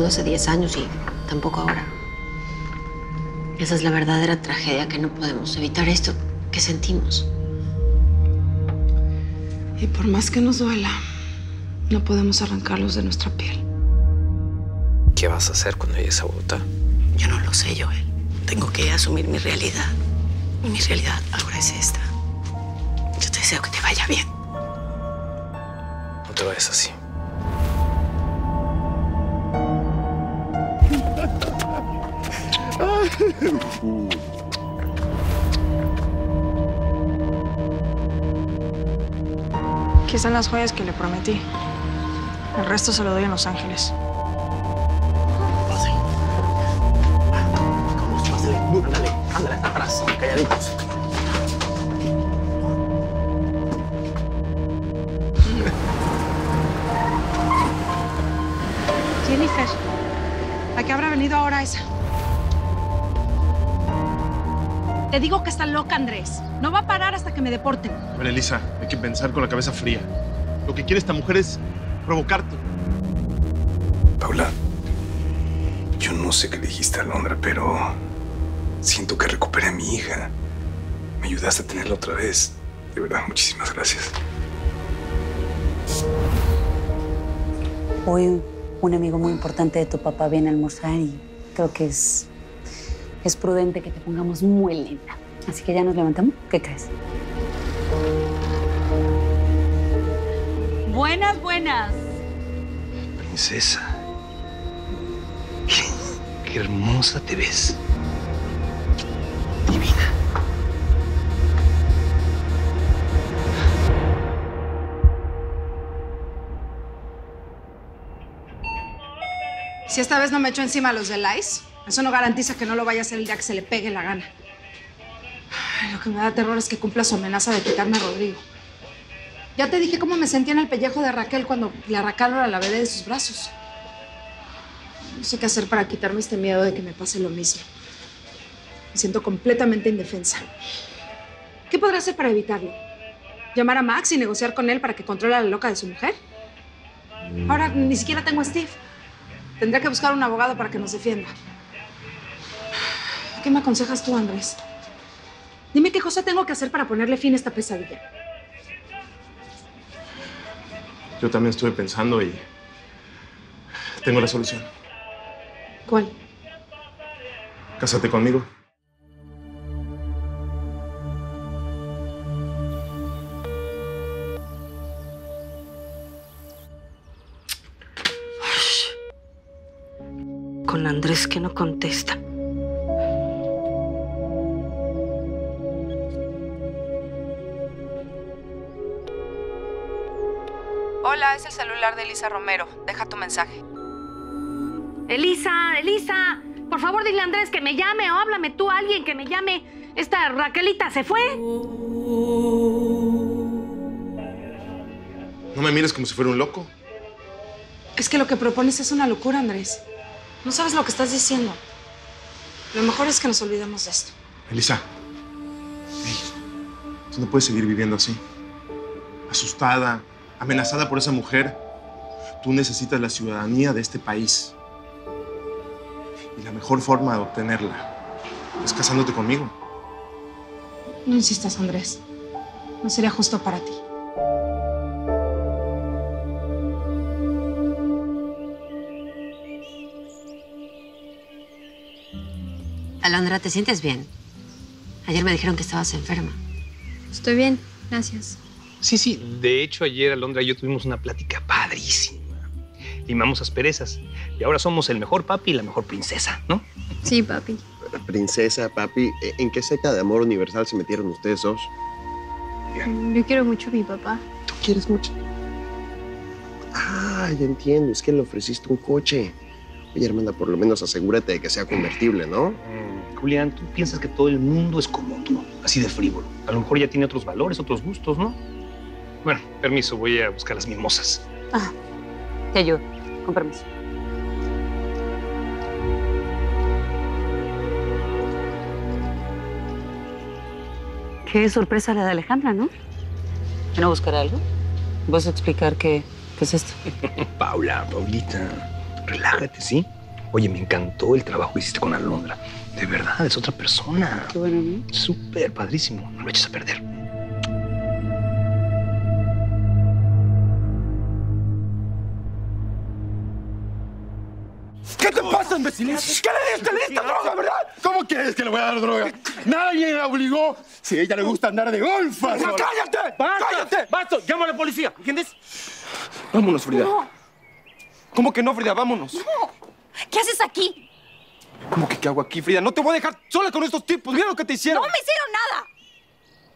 pudo hace 10 años y tampoco ahora. Esa es la verdadera tragedia, que no podemos evitar esto que sentimos. Y por más que nos duela, no podemos arrancarlos de nuestra piel. ¿Qué vas a hacer cuando llegues a Bogotá? Yo no lo sé, Joel. Tengo que asumir mi realidad. Y mi realidad ahora es esta. Yo te deseo que te vaya bien. No te vayas así. Aquí están las joyas que le prometí. El resto se lo doy en Los Ángeles. Pase. Vamos, pase. Ándale, ándale, hasta atrás. Calladitos. Jennifer, ¿a qué habrá venido ahora esa? Te digo que está loca, Andrés. No va a parar hasta que me deporten. A ver, Elisa, hay que pensar con la cabeza fría. Lo que quiere esta mujer es provocarte. Paula, yo no sé qué le dijiste a Alondra, pero siento que recuperé a mi hija. Me ayudaste a tenerla otra vez. De verdad, muchísimas gracias. Hoy un amigo muy importante de tu papá viene a almorzar y creo que es prudente que te pongamos muy lenta. Así que ya nos levantamos. ¿Qué crees? Buenas, buenas. Princesa. Qué hermosa te ves. Divina. Si esta vez no me echo encima a los de Lice, eso no garantiza que no lo vaya a hacer el día que se le pegue la gana. Ay, lo que me da terror es que cumpla su amenaza de quitarme a Rodrigo. Ya te dije cómo me sentía en el pellejo de Raquel cuando le arrancaron a la bebé de sus brazos. No sé qué hacer para quitarme este miedo de que me pase lo mismo. Me siento completamente indefensa. ¿Qué podré hacer para evitarlo? ¿Llamar a Max y negociar con él para que controle a la loca de su mujer? Ahora ni siquiera tengo a Steve. Tendré que buscar un abogado para que nos defienda. ¿Qué me aconsejas tú, Andrés? Dime qué cosa tengo que hacer para ponerle fin a esta pesadilla. Yo también estuve pensando y tengo la solución. ¿Cuál? Cásate conmigo. Con Andrés que no contesta. Hola, es el celular de Elisa Romero. Deja tu mensaje. Elisa, Elisa, por favor dile a Andrés que me llame o háblame tú a alguien que me llame. Esta Raquelita se fue. No me mires como si fuera un loco. Es que lo que propones es una locura, Andrés. No sabes lo que estás diciendo. Lo mejor es que nos olvidemos de esto. Elisa, hey, tú no puedes seguir viviendo así. Asustada, amenazada por esa mujer. Tú necesitas la ciudadanía de este país. Y la mejor forma de obtenerla es casándote conmigo. No insistas, Andrés. No sería justo para ti. Alondra, ¿te sientes bien? Ayer me dijeron que estabas enferma. Estoy bien, gracias. Sí. De hecho, ayer Alondra y yo tuvimos una plática padrísima. Limamos asperezas y ahora somos el mejor papi y la mejor princesa, ¿no? Sí, papi. Princesa, papi, ¿en qué secta de amor universal se metieron ustedes dos? Yo quiero mucho a mi papá. ¿Tú quieres mucho? Ah, ya entiendo. Es que le ofreciste un coche. Oye, hermana, por lo menos asegúrate de que sea convertible, ¿no? Julián, tú piensas que todo el mundo es como tú, así de frívolo. A lo mejor ya tiene otros valores, otros gustos, ¿no? Bueno, permiso, voy a buscar las mimosas. Ah, te ayudo. Con permiso. Qué sorpresa la de Alejandra, ¿no? ¿Van a buscar algo? ¿Vas a explicar qué es esto? Paula, Paulita, relájate, ¿sí? Oye, me encantó el trabajo que hiciste con Alondra. De verdad, es otra persona. Qué bueno, ¿no? Súper padrísimo. No lo eches a perder. ¿Qué te pasa, imbécil? ¿Qué le diste? ¿Le diste droga, verdad? ¿Cómo crees que le voy a dar droga? Nadie la obligó. Si a ella le gusta andar de golfas. ¡No, cállate! ¡Basta! ¡Cállate! ¡Basta! ¡Llama a la policía! ¿Entiendes? Vámonos, Frida. No. ¿Cómo que no, Frida? Vámonos. No. ¿Qué haces aquí? ¿Cómo que qué hago aquí, Frida? No te voy a dejar sola con estos tipos. Mira lo que te hicieron. No me hicieron nada.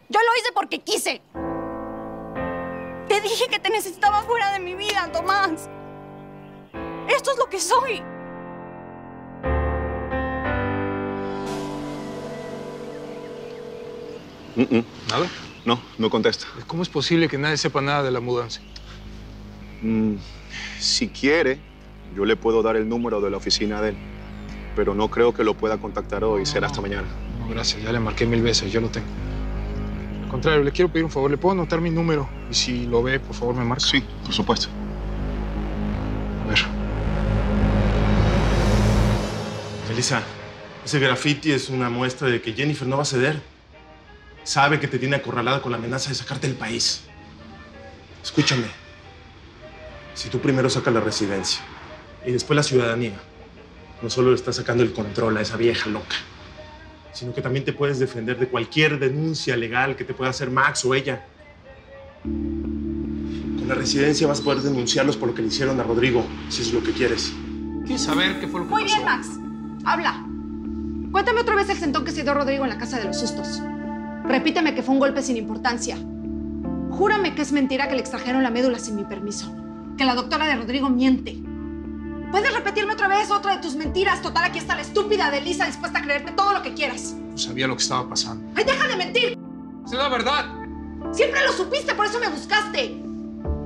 Yo lo hice porque quise. Te dije que te necesitaba fuera de mi vida, Tomás. Esto es lo que soy. ¿Nada? No, no contesta. ¿Cómo es posible que nadie sepa nada de la mudanza? Si quiere, yo le puedo dar el número de la oficina de él. Pero no creo que lo pueda contactar hoy. No, será hasta mañana. No, gracias. Ya le marqué 1000 veces. Yo lo tengo. Al contrario, le quiero pedir un favor. ¿Le puedo anotar mi número? Y si lo ve, por favor, me marca. Sí, por supuesto. A ver. Melissa, ese graffiti es una muestra de que Jennifer no va a ceder. Sabe que te tiene acorralada con la amenaza de sacarte del país. Escúchame. Si tú primero sacas la residencia y después la ciudadanía, no solo le estás sacando el control a esa vieja loca, sino que también te puedes defender de cualquier denuncia legal que te pueda hacer Max o ella. Con la residencia vas a poder denunciarlos por lo que le hicieron a Rodrigo, si es lo que quieres. ¿Quieres saber qué fue lo que pasó? Muy bien, Max. Habla. Cuéntame otra vez el sentón que se dio Rodrigo en la casa de los sustos. Repíteme que fue un golpe sin importancia. Júrame que es mentira que le extrajeron la médula sin mi permiso. Que la doctora de Rodrigo miente. ¿Puedes repetirme otra vez otra de tus mentiras? Total, aquí está la estúpida de Lisa dispuesta a creerte todo lo que quieras. No sabía lo que estaba pasando. ¡Ay, deja de mentir! ¡Es la verdad! Siempre lo supiste, por eso me buscaste.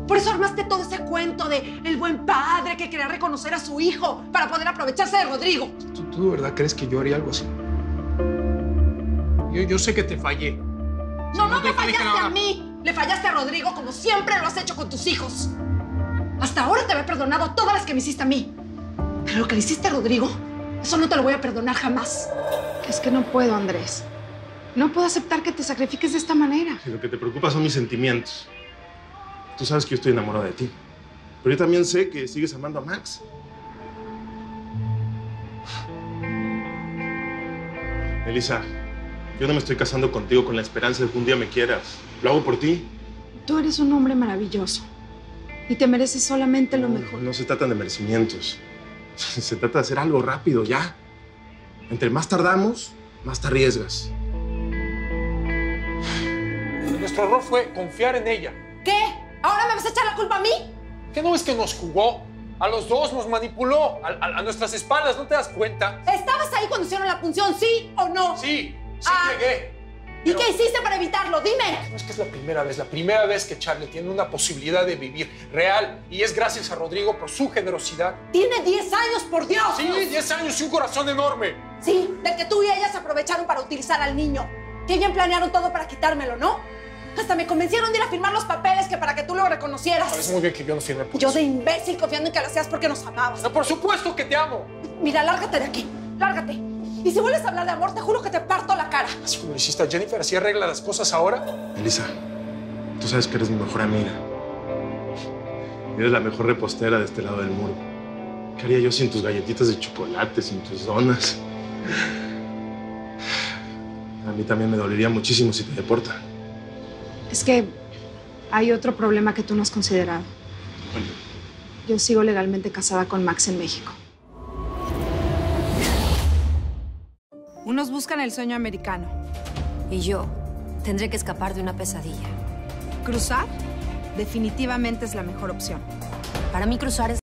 Por eso armaste todo ese cuento de el buen padre que quería reconocer a su hijo para poder aprovecharse de Rodrigo. ¿Tú de verdad crees que yo haría algo así? Yo sé que te fallé. No me fallaste a mí. Le fallaste a Rodrigo como siempre lo has hecho con tus hijos. Hasta ahora te había perdonado todas las que me hiciste a mí. Pero lo que le hiciste a Rodrigo, eso no te lo voy a perdonar jamás. Es que no puedo, Andrés. No puedo aceptar que te sacrifiques de esta manera. Lo que te preocupa son mis sentimientos. Tú sabes que yo estoy enamorado de ti. Pero yo también sé que sigues amando a Max. Melissa, yo no me estoy casando contigo con la esperanza de que un día me quieras. Lo hago por ti. Tú eres un hombre maravilloso. Y te mereces solamente lo mejor. No se trata de merecimientos. Se trata de hacer algo rápido, ya. Entre más tardamos, más te arriesgas. Nuestro error fue confiar en ella. ¿Qué? ¿Ahora me vas a echar la culpa a mí? ¿Qué no ves que nos jugó? A los dos nos manipuló. A nuestras espaldas, ¿no te das cuenta? ¿Estabas ahí cuando hicieron la punción, sí o no? Sí, sí llegué. Pero, ¿y qué hiciste para evitarlo? Dime. No, es que es la primera vez que Charlie tiene una posibilidad de vivir real. Y es gracias a Rodrigo por su generosidad. Tiene 10 años, por Dios. Sí, 10 años y un corazón enorme. Sí, del que tú y ella se aprovecharon para utilizar al niño. Que bien planearon todo para quitármelo, ¿no? Hasta me convencieron de ir a firmar los papeles que para que tú lo reconocieras. Sabes muy bien que yo no firmé. Yo de imbécil confiando en que lo hacías porque nos amabas. No, por supuesto que te amo. Mira, lárgate de aquí. Lárgate. Y si vuelves a hablar de amor, te juro que te parto la cara. Así como lo hiciste a Jennifer, ¿así arregla las cosas ahora? Melissa, tú sabes que eres mi mejor amiga. Eres la mejor repostera de este lado del muro. ¿Qué haría yo sin tus galletitas de chocolate, sin tus donas? A mí también me dolería muchísimo si te deportan. Es que hay otro problema que tú no has considerado. ¿Cuál? Yo sigo legalmente casada con Max en México. Unos buscan el sueño americano. Y yo tendré que escapar de una pesadilla. Cruzar definitivamente es la mejor opción. Para mí cruzar es...